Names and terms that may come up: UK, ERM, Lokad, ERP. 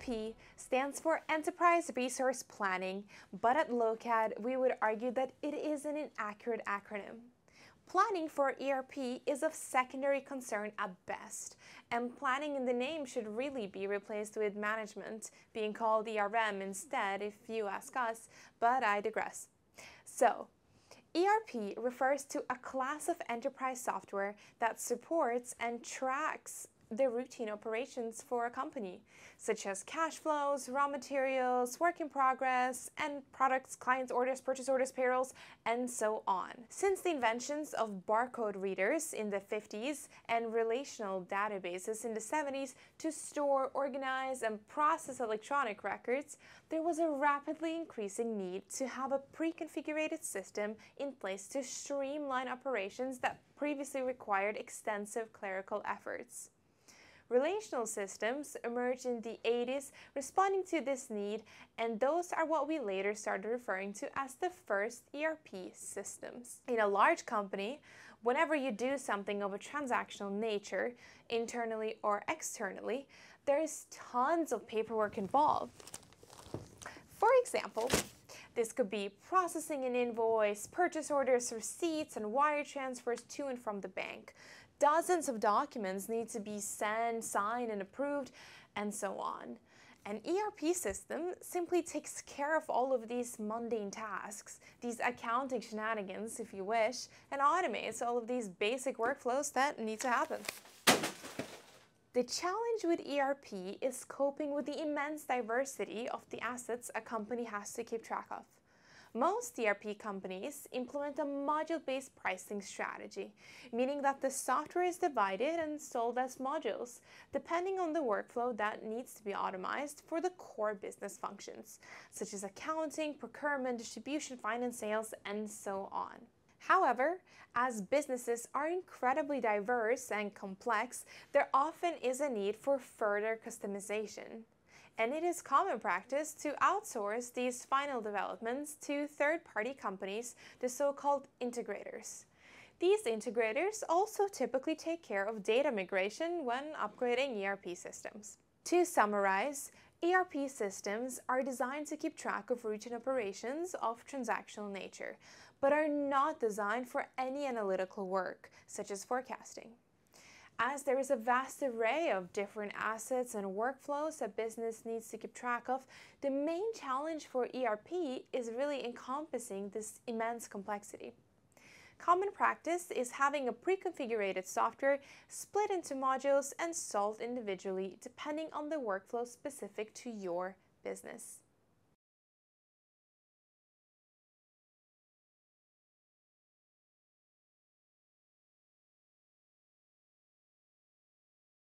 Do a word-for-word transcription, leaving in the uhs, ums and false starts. E R P stands for Enterprise Resource Planning, but at Lokad, we would argue that it is an inaccurate acronym. Planning for E R P is of secondary concern at best, and planning in the name should really be replaced with management, being called E R M instead if you ask us, but I digress. So, E R P refers to a class of enterprise software that supports and tracks the routine operations for a company, such as cash flows, raw materials, work in progress, end products, clients' orders, purchase orders, payrolls, and so on. Since the inventions of barcode readers in the fifties and relational databases in the seventies to store, organize, and process electronic records, there was a rapidly increasing need to have a pre-configured system in place to streamline operations that previously required extensive clerical efforts. Relational systems emerged in the eighties, responding to this need, and those are what we later started referring to as the first E R P systems. In a large company, whenever you do something of a transactional nature, internally or externally, there is tons of paperwork involved. For example, this could be processing an invoice, purchase orders, receipts, and wire transfers to and from the bank. Dozens of documents need to be sent, signed, and approved, and so on. An E R P system simply takes care of all of these mundane tasks, these accounting shenanigans, if you wish, and automates all of these basic workflows that need to happen. The challenge with E R P is coping with the immense diversity of the assets a company has to keep track of. Most E R P companies implement a module-based pricing strategy, meaning that the software is divided and sold as modules, depending on the workflow that needs to be automated for the core business functions, such as accounting, procurement, distribution, finance, sales, and so on. However, as businesses are incredibly diverse and complex, there often is a need for further customization. And it is common practice to outsource these final developments to third-party companies, the so-called integrators. These integrators also typically take care of data migration when upgrading E R P systems. To summarize, E R P systems are designed to keep track of routine operations of transactional nature, but are not designed for any analytical work, such as forecasting. As there is a vast array of different assets and workflows a business needs to keep track of, the main challenge for E R P is really encompassing this immense complexity. Common practice is having a pre-configured software split into modules and sold individually depending on the workflow specific to your business.